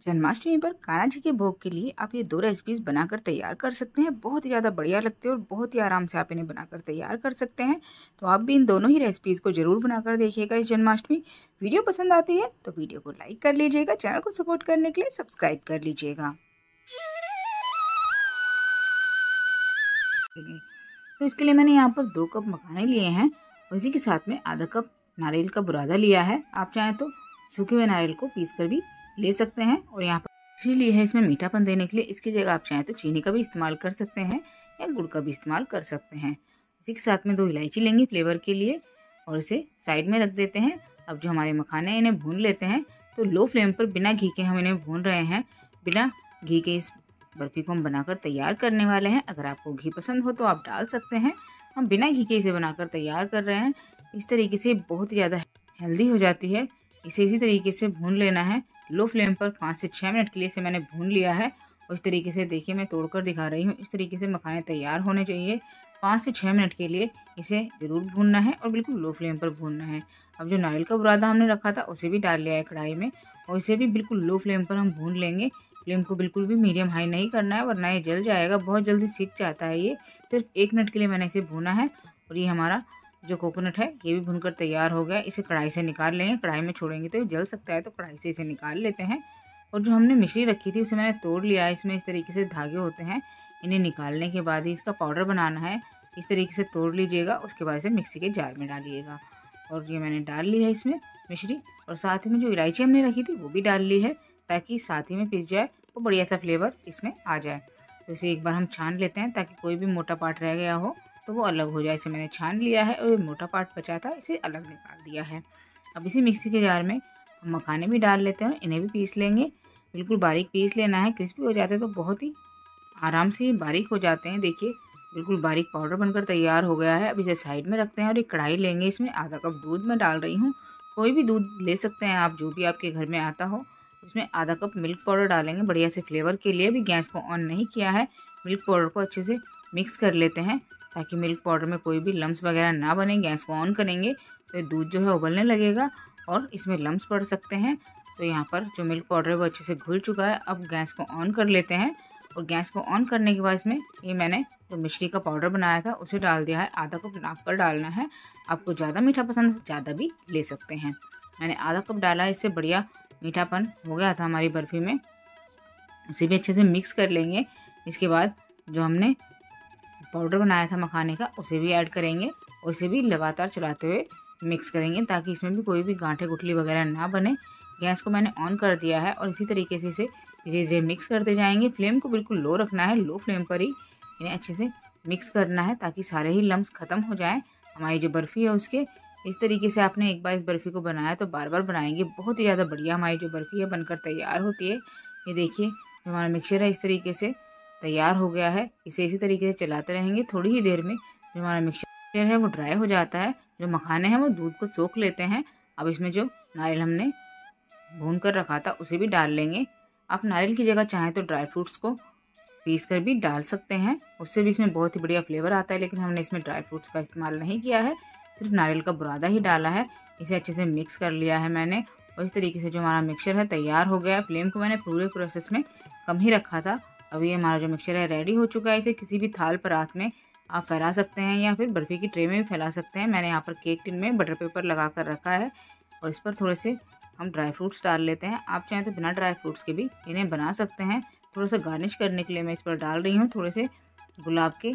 जन्माष्टमी पर कान्हा जी के भोग के लिए आप ये दो रेसिपीज़ बनाकर तैयार कर सकते हैं। बहुत ही ज़्यादा बढ़िया लगते हैं और बहुत ही आराम से आप इन्हें बनाकर तैयार कर सकते हैं। तो आप भी इन दोनों ही रेसिपीज़ को ज़रूर बनाकर देखिएगा इस जन्माष्टमी। वीडियो पसंद आती है तो वीडियो को लाइक कर लीजिएगा। चैनल को सपोर्ट करने के लिए सब्सक्राइब कर लीजिएगा। तो इसके लिए मैंने यहाँ पर 2 कप मखाने लिए हैं। उसी के साथ में आधा कप नारियल का बुरादा लिया है। आप चाहें तो सूखे हुए नारियल को पीस कर भी ले सकते हैं। और यहाँ पर चीनी ली है, इसमें मीठापन देने के लिए। इसकी जगह आप चाहें तो चीनी का भी इस्तेमाल कर सकते हैं या गुड़ का भी इस्तेमाल कर सकते हैं। इसी के साथ में 2 इलायची लेंगे फ्लेवर के लिए और इसे साइड में रख देते हैं। अब जो हमारे मखाने हैं इन्हें भून लेते हैं। तो लो फ्लेम पर बिना घी के हम इन्हें भून रहे हैं। बिना घी के इस बर्फ़ी को हम बनाकर तैयार करने वाले हैं। अगर आपको घी पसंद हो तो आप डाल सकते हैं। हम बिना घी के इसे बनाकर तैयार कर रहे हैं। इस तरीके से बहुत ही ज़्यादा हेल्दी हो जाती है। इसे इसी तरीके से भून लेना है। लो फ्लेम पर 5 से 6 मिनट के लिए इसे मैंने भून लिया है। और इस तरीके से देखिए मैं तोड़कर दिखा रही हूँ। इस तरीके से मखाने तैयार होने चाहिए। 5 से 6 मिनट के लिए इसे ज़रूर भूनना है और बिल्कुल लो फ्लेम पर भूनना है। अब जो नारियल का बुरादा हमने रखा था उसे भी डाल लिया है कढ़ाई में और इसे भी बिल्कुल लो फ्लेम पर हम भून लेंगे। फ्लेम को बिल्कुल भी मीडियम हाई नहीं करना है वरना ये जल जाएगा। बहुत जल्दी सीख जाता है ये। सिर्फ 1 मिनट के लिए मैंने इसे भूना है। और ये हमारा जो कोकोनट है ये भी भूनकर तैयार हो गया। इसे कढ़ाई से निकाल लेंगे। कढ़ाई में छोड़ेंगे तो ये जल सकता है, तो कढ़ाई से इसे निकाल लेते हैं। और जो हमने मिश्री रखी थी उसे मैंने तोड़ लिया है। इसमें इस तरीके से धागे होते हैं। इन्हें निकालने के बाद ही इसका पाउडर बनाना है। इस तरीके से तोड़ लीजिएगा। उसके बाद इसे मिक्सी के जार में डालिएगा। और ये मैंने डाल ली है इसमें मिश्री। और साथ में जो इलायची हमने रखी थी वो भी डाल ली है ताकि साथ ही में पिस जाए और बढ़िया सा फ्लेवर इसमें आ जाए। तो इसे एक बार हम छान लेते हैं ताकि कोई भी मोटा पार्ट रह गया हो तो वो अलग हो जाए। इसे मैंने छान लिया है और मोटा पार्ट बचा था इसे अलग निकाल दिया है। अब इसी मिक्सी के जार में हम मखाने भी डाल लेते हैं। इन्हें भी पीस लेंगे। बिल्कुल बारीक पीस लेना है। क्रिस्पी हो जाते हैं तो बहुत ही आराम से ये बारीक हो जाते हैं। देखिए बिल्कुल बारीक पाउडर बनकर तैयार हो गया है। अब इसे साइड में रखते हैं और एक कढ़ाई लेंगे। इसमें आधा कप दूध मैं डाल रही हूँ। कोई भी दूध ले सकते हैं आप, जो भी आपके घर में आता हो। उसमें आधा कप मिल्क पाउडर डालेंगे बढ़िया से फ्लेवर के लिए। अभी गैस को ऑन नहीं किया है। मिल्क पाउडर को अच्छे से मिक्स कर लेते हैं ताकि मिल्क पाउडर में कोई भी लम्स वगैरह ना बने। गैस को ऑन करेंगे तो दूध जो है उबलने लगेगा और इसमें लम्स पड़ सकते हैं। तो यहाँ पर जो मिल्क पाउडर है वो अच्छे से घुल चुका है। अब गैस को ऑन कर लेते हैं। और गैस को ऑन करने के बाद इसमें ये मैंने जो मिश्री का पाउडर बनाया था उसे डाल दिया है। आधा कप नाप कर डालना है। आपको ज़्यादा मीठा पसंद हो ज़्यादा भी ले सकते हैं। मैंने आधा कप डाला है। इससे बढ़िया मीठापन हो गया था हमारी बर्फ़ी में। इसे भी अच्छे से मिक्स कर लेंगे। इसके बाद जो हमने पाउडर बनाया था मखाने का उसे भी ऐड करेंगे। उसे भी लगातार चलाते हुए मिक्स करेंगे ताकि इसमें भी कोई भी गांठे गुठली वगैरह ना बने। गैस को मैंने ऑन कर दिया है और इसी तरीके से इसे धीरे धीरे मिक्स करते जाएंगे। फ्लेम को बिल्कुल लो रखना है। लो फ्लेम पर ही इन्हें अच्छे से मिक्स करना है ताकि सारे ही लम्स ख़त्म हो जाएं हमारी जो बर्फ़ी है उसके। इस तरीके से आपने एक बार इस बर्फ़ी को बनाया तो बार बार बनाएंगे। बहुत ही ज़्यादा बढ़िया हमारी जो बर्फ़ी है बनकर तैयार होती है। ये देखिए हमारा मिक्सचर है इस तरीके से तैयार हो गया है। इसे इसी तरीके से चलाते रहेंगे। थोड़ी ही देर में जो हमारा मिक्सचर है वो ड्राई हो जाता है। जो मखाने हैं वो दूध को सोख लेते हैं। अब इसमें जो नारियल हमने भून कर रखा था उसे भी डाल लेंगे। आप नारियल की जगह चाहें तो ड्राई फ्रूट्स को पीस कर भी डाल सकते हैं। उससे भी इसमें बहुत ही बढ़िया फ्लेवर आता है। लेकिन हमने इसमें ड्राई फ्रूट्स का इस्तेमाल नहीं किया है, सिर्फ नारियल का बुरादा ही डाला है। इसे अच्छे से मिक्स कर लिया है मैंने। और इस तरीके से जो हमारा मिक्सचर है तैयार हो गया है। फ्लेम को मैंने पूरे प्रोसेस में कम ही रखा था। अभी हमारा जो मिक्सचर है रेडी हो चुका है। इसे किसी भी थाल परात में आप फैला सकते हैं या फिर बर्फ़ी की ट्रे में भी फैला सकते हैं। मैंने यहाँ पर केक टिन में बटर पेपर लगा कर रखा है और इस पर थोड़े से हम ड्राई फ्रूट्स डाल लेते हैं। आप चाहें तो बिना ड्राई फ्रूट्स के भी इन्हें बना सकते हैं। थोड़ा सा गार्निश करने के लिए मैं इस पर डाल रही हूँ थोड़े से गुलाब के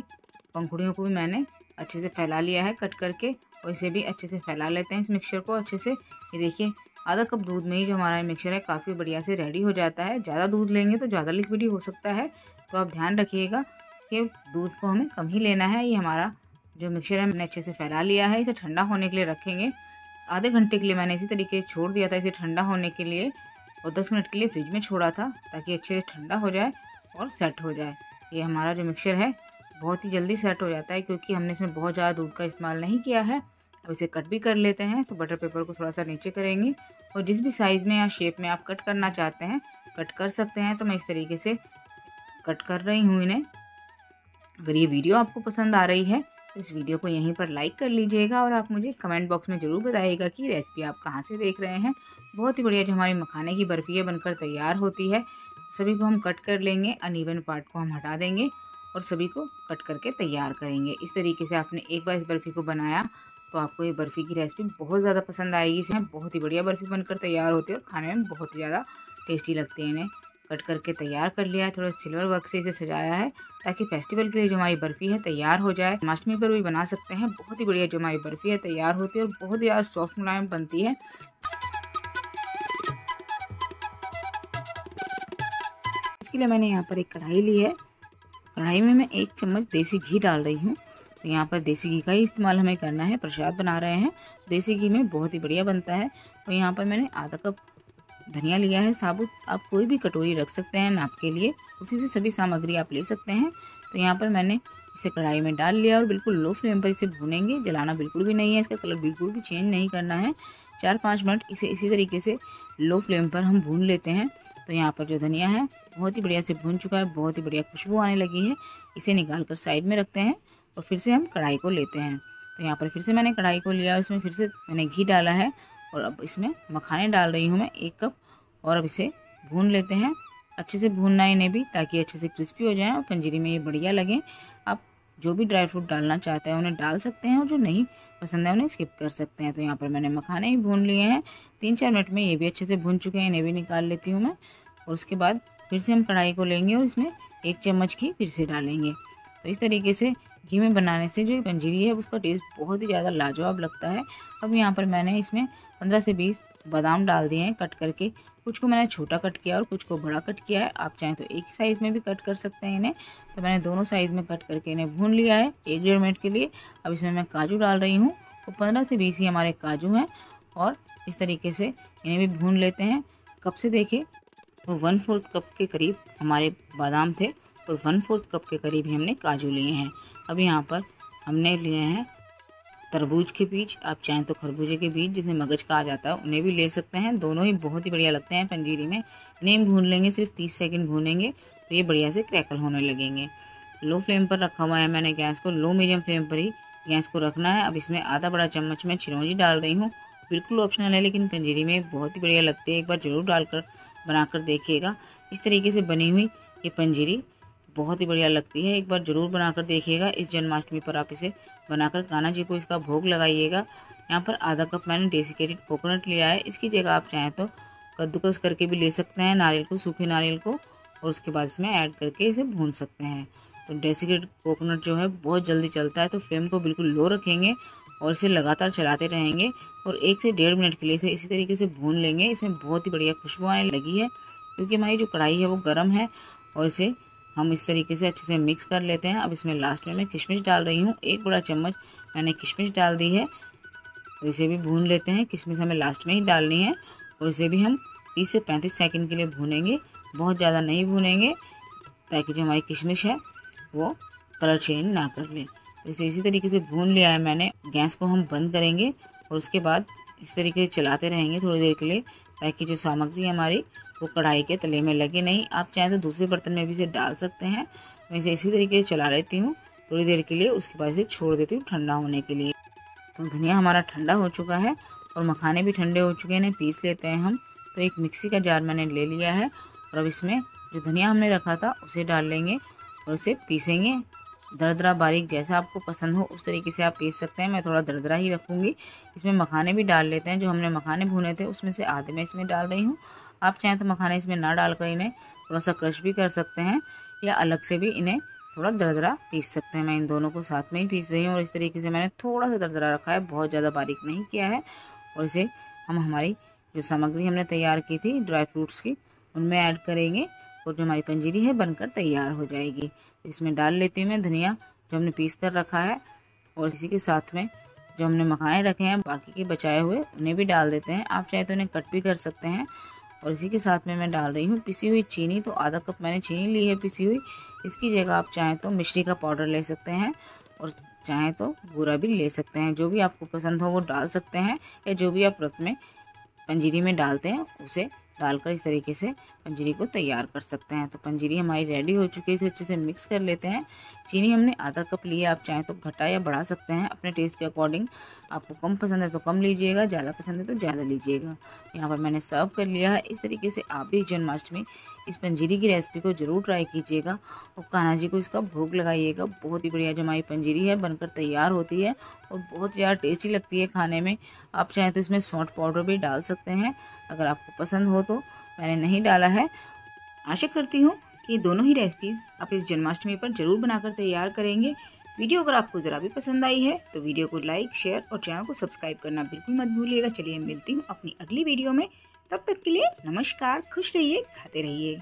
पंखुड़ियों को भी मैंने अच्छे से फैला लिया है कट करके। और इसे भी अच्छे से फैला लेते हैं इस मिक्सचर को अच्छे से। ये देखिए आधा कप दूध में ही जो हमारा मिक्सचर है काफ़ी बढ़िया से रेडी हो जाता है। ज़्यादा दूध लेंगे तो ज़्यादा लिक्विड ही हो सकता है। तो आप ध्यान रखिएगा कि दूध को हमें कम ही लेना है। ये हमारा जो मिक्सचर है हमने अच्छे से फैला लिया है। इसे ठंडा होने के लिए रखेंगे। आधे घंटे के लिए मैंने इसी तरीके से छोड़ दिया था इसे ठंडा होने के लिए। और 10 मिनट के लिए फ्रिज में छोड़ा था ताकि अच्छे से ठंडा हो जाए और सेट हो जाए। ये हमारा जो मिक्सचर है बहुत ही जल्दी सेट हो जाता है क्योंकि हमने इसमें बहुत ज़्यादा दूध का इस्तेमाल नहीं किया है। अब इसे कट भी कर लेते हैं। तो बटर पेपर को थोड़ा सा नीचे करेंगे और जिस भी साइज़ में या शेप में आप कट करना चाहते हैं कट कर सकते हैं। तो मैं इस तरीके से कट कर रही हूँ इन्हें। अगर ये वीडियो आपको पसंद आ रही है इस वीडियो को यहीं पर लाइक कर लीजिएगा और आप मुझे कमेंट बॉक्स में ज़रूर बताइएगा कि रेसिपी आप कहाँ से देख रहे हैं। बहुत ही बढ़िया जो हमारी मखाने की बर्फी बनकर तैयार होती है। सभी को हम कट कर लेंगे, अनइवन पार्ट को हम हटा देंगे और सभी को कट करके तैयार करेंगे। इस तरीके से आपने एक बार इस बर्फ़ी को बनाया तो आपको ये बर्फ़ी की रेसिपी बहुत ज़्यादा पसंद आएगी। इसमें बहुत ही बढ़िया बर्फ़ी बनकर तैयार होती है और खाने में बहुत ही ज़्यादा टेस्टी लगती है। इन्हें कट करके तैयार कर लिया है, थोड़ा सिल्वर वर्क से इसे सजाया है ताकि फेस्टिवल के लिए जो हमारी बर्फ़ी है तैयार हो जाए। जन्माष्टमी पर भी बना सकते हैं। बहुत ही बढ़िया जो हमारी बर्फ़ी है तैयार होती है और बहुत ही ज़्यादा सॉफ्ट मुलायम बनती है। इसके लिए मैंने यहाँ पर एक कढ़ाई ली है। कढ़ाई में मैं एक चम्मच देसी घी डाल रही हूँ। तो यहाँ पर देसी घी का ही इस्तेमाल हमें करना है। प्रसाद बना रहे हैं, देसी घी में बहुत ही बढ़िया बनता है। और यहाँ पर मैंने आधा कप धनिया लिया है साबुत। आप कोई भी कटोरी रख सकते हैं नाप के लिए, उसी से सभी सामग्री आप ले सकते हैं। तो यहाँ पर मैंने इसे कढ़ाई में डाल लिया और बिल्कुल लो फ्लेम पर इसे भूनेंगे। जलाना बिल्कुल भी नहीं है, इसका कलर बिल्कुल भी चेंज नहीं करना है। 4-5 मिनट इसे इसी तरीके से लो फ्लेम पर हम भून लेते हैं। तो यहाँ पर जो धनिया है बहुत ही बढ़िया से भून चुका है, बहुत ही बढ़िया खुशबू आने लगी है। इसे निकाल कर साइड में रखते हैं और फिर से हम कढ़ाई को लेते हैं। तो यहाँ पर फिर से मैंने कढ़ाई को लिया, उसमें फिर से मैंने घी डाला है और अब इसमें मखाने डाल रही हूँ मैं 1 कप। और अब इसे भून लेते हैं, अच्छे से भूनना इन्हें भी ताकि अच्छे से क्रिस्पी हो जाए और पंजीरी में ये बढ़िया लगें। आप जो भी ड्राई फ्रूट डालना चाहते हैं उन्हें डाल सकते हैं और जो नहीं पसंद है उन्हें स्किप कर सकते हैं। तो यहाँ पर मैंने मखाने ही भून लिए हैं। 3-4 मिनट में ये भी अच्छे से भून चुके हैं, इन्हें भी निकाल लेती हूँ मैं। और उसके बाद फिर से हम कढ़ाई को लेंगे और इसमें 1 चम्मच घी फिर से डालेंगे। तो इस तरीके से घी में बनाने से जो पंजीरी है उसका टेस्ट बहुत ही ज़्यादा लाजवाब लगता है। अब यहाँ पर मैंने इसमें 15 से 20 बादाम डाल दिए हैं कट करके। कुछ को मैंने छोटा कट किया और कुछ को बड़ा कट किया है। आप चाहें तो एक ही साइज़ में भी कट कर सकते हैं इन्हें। तो मैंने दोनों साइज़ में कट करके इन्हें भून लिया है 1-1.5 मिनट के लिए। अब इसमें मैं काजू डाल रही हूँ। तो 15 से 20 ही हमारे काजू हैं और इस तरीके से इन्हें भी भून लेते हैं। कप से देखें तो 1/4 कप के करीब हमारे बादाम थे और 1/4 कप के करीब ही हमने काजू लिए हैं। अब यहाँ पर हमने लिए हैं तरबूज के बीज। आप चाहें तो खरबूजे के बीज जिसे मगज कहा जाता है उन्हें भी ले सकते हैं। दोनों ही बहुत ही बढ़िया लगते हैं पंजीरी में। इन्हें भून लेंगे, सिर्फ 30 सेकंड भूनेंगे तो ये बढ़िया से क्रैकल होने लगेंगे। लो फ्लेम पर रखा हुआ है मैंने गैस को, लो मीडियम फ्लेम पर ही गैस को रखना है। अब इसमें आधा बड़ा चम्मच मैं चिरौंजी डाल रही हूँ। बिल्कुल ऑप्शनल है लेकिन पंजीरी में बहुत ही बढ़िया लगती है। एक बार ज़रूर डालकर बनाकर देखिएगा। इस तरीके से बनी हुई ये पंजीरी बहुत ही बढ़िया लगती है। एक बार ज़रूर बनाकर देखिएगा। इस जन्माष्टमी पर आप इसे बनाकर कान्हा जी को इसका भोग लगाइएगा। यहाँ पर आधा कप मैंने डेसिकेटेड कोकोनट लिया है। इसकी जगह आप चाहें तो कद्दूकस करके भी ले सकते हैं नारियल को, सूखे नारियल को, और उसके बाद इसमें ऐड करके इसे भून सकते हैं। तो डेसिकेटेड कोकोनट जो है बहुत जल्दी चलता है, तो फ्लेम को बिल्कुल लो रखेंगे और इसे लगातार चलाते रहेंगे और 1 से 1.5 मिनट के लिए इसे इसी तरीके से भून लेंगे। इसमें बहुत ही बढ़िया खुशबू आने लगी है क्योंकि हमारी जो कढ़ाई है वो गर्म है और इसे हम इस तरीके से अच्छे से मिक्स कर लेते हैं। अब इसमें लास्ट में मैं किशमिश डाल रही हूँ। 1 बड़ा चम्मच मैंने किशमिश डाल दी है और इसे भी भून लेते हैं। किशमिश हमें लास्ट में ही डालनी है और इसे भी हम 30 से 35 सेकंड के लिए भूनेंगे। बहुत ज़्यादा नहीं भूनेंगे ताकि जो हमारी किशमिश है वो कलर चेंज ना कर ले। इसे इसी तरीके से भून लिया है मैंने। गैस को हम बंद करेंगे और उसके बाद इस तरीके से चलाते रहेंगे थोड़ी देर के लिए ताकि जो सामग्री हमारी वो कढ़ाई के तले में लगे नहीं। आप चाहें तो दूसरे बर्तन में भी इसे डाल सकते हैं। मैं इसे इसी तरीके से चला लेती हूँ थोड़ी देर के लिए, उसके बाद इसे छोड़ देती हूँ ठंडा होने के लिए। तो धनिया हमारा ठंडा हो चुका है और मखाने भी ठंडे हो चुके हैं, इन्हें पीस लेते हैं हम। तो एक मिक्सी का जार मैंने ले लिया है और अब इसमें जो धनिया हमने रखा था उसे डाल लेंगे और उसे पीसेंगे दरदरा बारीक, जैसा आपको पसंद हो उस तरीके से आप पीस सकते हैं। मैं थोड़ा दरदरा ही रखूँगी। इसमें मखाने भी डाल लेते हैं। जो हमने मखाने भुने थे उसमें से आधे मैं इसमें डाल रही हूँ। आप चाहें तो मखाने इसमें ना डालकर इन्हें थोड़ा सा क्रश भी कर सकते हैं या अलग से भी इन्हें थोड़ा दरदरा पीस सकते हैं। मैं इन दोनों को साथ में ही पीस रही हूँ और इस तरीके से मैंने थोड़ा सा दरदरा रखा है, बहुत ज़्यादा बारीक नहीं किया है। और इसे हम हमारी जो सामग्री हमने तैयार की थी ड्राई फ्रूट्स की उनमें ऐड करेंगे और जो हमारी पंजीरी है बनकर तैयार हो जाएगी। इसमें डाल लेती हूँ मैं धनिया जो हमने पीस कर रखा है और इसी के साथ में जो हमने मखाने रखे हैं बाकी के बचाए हुए उन्हें भी डाल देते हैं। आप चाहे तो उन्हें कट भी कर सकते हैं। और इसी के साथ में मैं डाल रही हूँ पिसी हुई चीनी। तो आधा कप मैंने चीनी ली है पिसी हुई। इसकी जगह आप चाहें तो मिश्री का पाउडर ले सकते हैं और चाहें तो बूरा भी ले सकते हैं। जो भी आपको पसंद हो वो डाल सकते हैं या जो भी आप व्रत में पंजीरी में डालते हैं उसे डालकर इस तरीके से पंजीरी को तैयार कर सकते हैं। तो पंजीरी हमारी रेडी हो चुकी है, इसे अच्छे से मिक्स कर लेते हैं। चीनी हमने आधा कप लिया, आप चाहें तो घटा या बढ़ा सकते हैं अपने टेस्ट के अकॉर्डिंग। आपको कम पसंद है तो कम लीजिएगा, ज़्यादा पसंद है तो ज़्यादा लीजिएगा। यहाँ पर मैंने सर्व कर लिया है। इस तरीके से आप भी जन्माष्टमी इस पंजीरी की रेसिपी को ज़रूर ट्राई कीजिएगा और कान्हा जी को इसका भोग लगाइएगा। बहुत ही बढ़िया जो हमारी पंजीरी है बनकर तैयार होती है और बहुत ज़्यादा टेस्टी लगती है खाने में। आप चाहें तो इसमें सौंठ पाउडर भी डाल सकते हैं अगर आपको पसंद हो तो। मैंने नहीं डाला है। आशा करती हूँ कि दोनों ही रेसिपीज़ आप इस जन्माष्टमी पर ज़रूर बनाकर तैयार करेंगे। वीडियो अगर आपको ज़रा भी पसंद आई है तो वीडियो को लाइक, शेयर और चैनल को सब्सक्राइब करना बिल्कुल मत भूलिएगा। चलिए मिलती हूँ अपनी अगली वीडियो में, तब तक के लिए नमस्कार। खुश रहिए, खाते रहिए।